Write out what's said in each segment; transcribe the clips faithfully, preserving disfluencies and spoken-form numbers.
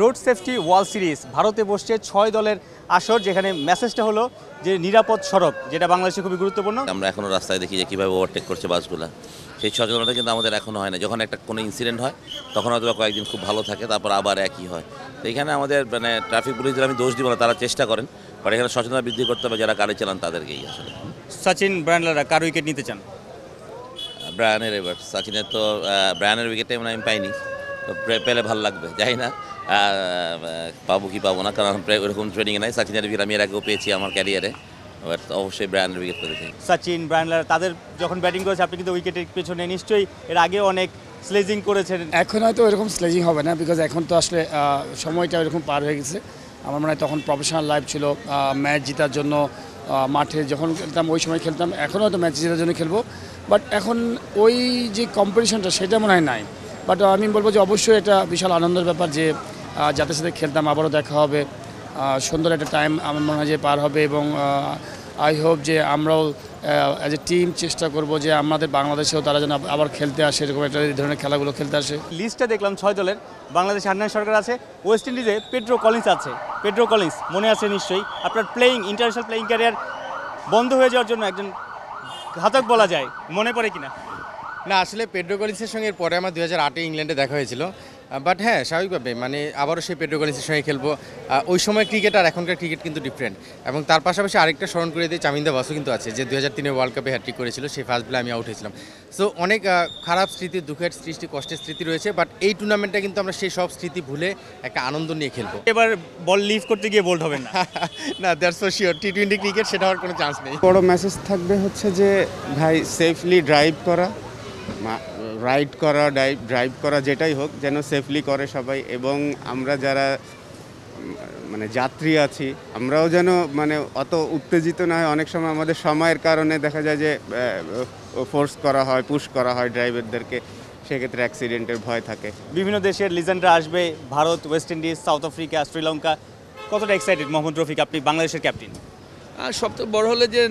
Road safety world series ভারতে বসছে ছয় দলের আসর, যেখানে মেসেজটা হলো যে নিরাপদ সড়ক, যেটা বাংলাদেশে খুবই গুরুত্বপূর্ণ। আমরা এখনও রাস্তায় দেখি যে কীভাবে ওভারটেক করছে বাসগুলো, সেই সচেতনতা কিন্তু আমাদের এখনও হয় না। যখন একটা কোনো ইনসিডেন্ট হয় তখন হয়তো কয়েকদিন খুব ভালো থাকে, তারপর আবার একই হয়। তো এখানে আমাদের মানে ট্রাফিক পুলিশদের আমি দোষ দিব না, তারা চেষ্টা করেন, বাট এখানে সচেতনতা বৃদ্ধি করতে হবে যারা গাড়ি চালান তাদেরকেই। আসলে শচীন ব্রায়ান লারা কার উইকেট নিতে চান? ব্রায়ানের, এবার শচীনের তো ব্রায়ানের উইকেটে মানে আমি পাইনি, তো পেলে ভালো লাগবে। যাই না পাবো কি পাবো না, কারণ ওরকম ট্রেনিংয়ে নাই। শচীনের উইকেট আমি এর আগেও পেয়েছি আমার ক্যারিয়ারে, বাট অবশ্যই ব্রায়ানের উইকেট পেতে চাই। শচীন ব্রায়ান লারা তাদের যখন ব্যাটিং করেছে, আপনি কিন্তু উইকেটের পেছনে নিশ্চয়ই এর আগে অনেক স্লেজিং করেছেন। এখন হয়তো এরকম স্লেজিং হবে না, বিকজ এখন তো আসলে সময়টা এরকম পার হয়ে গেছে। আমার মনে হয় তখন প্রফেশনাল লাইফ ছিল, ম্যাচ জেতার জন্য মাঠে যখন খেলতাম ওই সময় খেলতাম, এখন হয়তো ম্যাচ জেতার জন্য খেলবো। বাট এখন ওই যে কম্পিটিশনটা সেটা মনে হয় নাই। বাট আমি বলবো যে অবশ্যই এটা বিশাল আনন্দের ব্যাপার যে যাদের সাথে খেলতাম আবারও দেখা হবে, সুন্দর একটা টাইম আমার মনে হয় যে পার হবে। এবং আই হোপ যে আমরাও অ্যাজ এ টিম চেষ্টা করব যে আমাদের বাংলাদেশেও তারা যেন আবার খেলতে আসে, এরকম একটা এই ধরনের খেলাগুলো খেলতে আসে। লিস্টটা দেখলাম ছয় দলের, বাংলাদেশ আন্নান সরকার আছে, ওয়েস্ট ইন্ডিজে পেড্রো কলিন্স আছে। পেড্রো কলিন্স মনে আছে নিশ্চয়ই, আপনার প্লেয়িং ইন্টারন্যাশনাল প্লেয়িং ক্যারিয়ার বন্ধ হয়ে যাওয়ার জন্য একজন ঘাতক বলা যায়, মনে পড়ে কিনা? না আসলে পেড্রো কলিন্সের সঙ্গে পরে আমার দুই হাজার আটে ইংল্যান্ডে দেখা হয়েছিল। বাট হ্যাঁ স্বাভাবিকভাবে মানে আবারও সেই পেড্রো কলিন্সের সঙ্গে খেলবো। ওই সময় ক্রিকেট আর এখনকার ক্রিকেট কিন্তু ডিফারেন্ট। এবং তার পাশাপাশি আরেকটা স্মরণ করে দিয়ে চামিন্দা বাসু কিন্তু আছে, যে দুই হাজার তিনে ওয়ার্ল্ড কাপে হ্যাট্রিক করেছিল, সেই ফার্স্ট বলে আমি আউট হয়েছিলাম। সো অনেক খারাপ স্মৃতি, দুঃখের স্মৃতি, কষ্টের স্মৃতি রয়েছে। বাট এই টুর্নামেন্টটা কিন্তু আমরা সেই সব স্মৃতি ভুলে একটা আনন্দ নিয়ে খেলবো। এবার বল লিভ করতে গিয়ে বোল্ড হবে না, না that's for sure. T twenty cricket সেটা হওয়ার কোনো চান্স নেই। বড় মেসেজ থাকবে হচ্ছে যে ভাই সেফলি ড্রাইভ করা, রাইড করা, ড্রাইভ ড্রাইভ করা যেটাই হোক যেন সেফলি করে সবাই। এবং আমরা যারা মানে যাত্রী আছি আমরাও যেন মানে অত উত্তেজিত না হয়। অনেক সময় আমাদের সময়ের কারণে দেখা যায় যে ফোর্স করা হয়, পুশ করা হয় ড্রাইভারদেরকে, সেক্ষেত্রে অ্যাক্সিডেন্টের ভয় থাকে। বিভিন্ন দেশের লিজেন্ডরা আসবে, Bharat, West Indies, South Africa, Sri Lanka. কতটা এক্সাইটেড মোহাম্মদ রফিক, আপনি বাংলাদেশের ক্যাপ্টেন? সবচেয়ে বড় হলে যে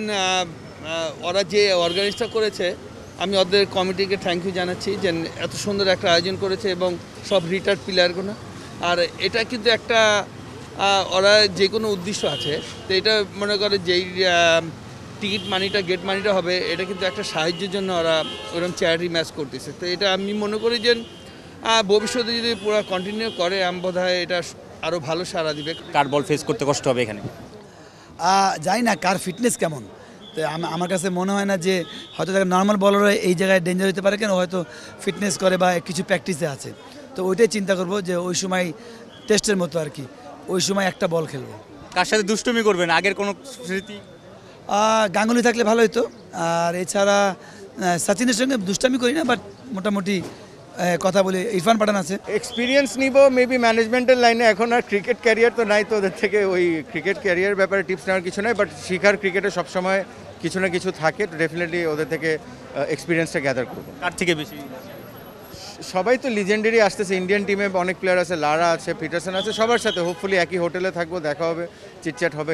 ওরা যে অর্গানাইজটা করেছে, আমি ওদের কমিটিকে থ্যাংক ইউ জানাচ্ছি যে এত সুন্দর একটা আয়োজন করেছে, এবং সব রিটায়ার্ড প্লেয়ারগুলো। আর এটা কিন্তু একটা ওরা যে কোনো উদ্দেশ্য আছে, তো এটা মনে করে যেই টিকিট মানিটা গেট মানিটা হবে এটা কিন্তু একটা সাহায্যের জন্য ওরা ওরকম চ্যারিটি ম্যাচ করতেছে। তো এটা আমি মনে করি যে ভবিষ্যতে যদি পুরো কন্টিনিউ করে আমি বোধ হয় এটা আরও ভালো সাড়া দিবে। কার বল ফেস করতে কষ্ট হবে এখানে জানি না, কার ফিটনেস কেমন। তো আমার কাছে মনে হয় না যে হয়তো তাকে নর্মাল বলাররা এই জায়গায় ডেঞ্জার হতে পারে, কেন হয়তো ফিটনেস করে বা কিছু প্র্যাকটিসে আছে। তো ওইটাই চিন্তা করব যে ওই সময় টেস্টের মতো আর কি, ওই সময় একটা বল খেলবো। কার সাথে দুষ্টুমি করবেন আগের কোনো স্মৃতি? গাঙ্গুলি থাকলে ভালো হতো। আর এছাড়া শচীনের সঙ্গে দুষ্টামি করি না, বাট মোটামুটি কথা বলি। ইরফান পাঠান আছে, এক্সপিরিয়েন্স নিব মেবি ম্যানেজমেন্টের লাইনে। এখন আর ক্রিকেট ক্যারিয়ার তো নাই, তো ওদের থেকে ওই ক্রিকেট ক্যারিয়ার ব্যাপারে টিপস নেওয়ার কিছু নাই, বাট শিখার ক্রিকেটে সবসময় কিছু না কিছু থাকে। তো ডেফিনেটলি ওদের থেকে এক্সপিরিয়েন্সটা গ্যাদার করবো। তার থেকে বেশি সবাই তো লিজেন্ডারি আসতেছে ইন্ডিয়ান টিমে, অনেক প্লেয়ার আছে, লারা আছে, পিটারসন আছে, সবার সাথে হোপফুলি একই হোটেলে থাকবো, দেখা হবে, চিটচ্যাট হবে।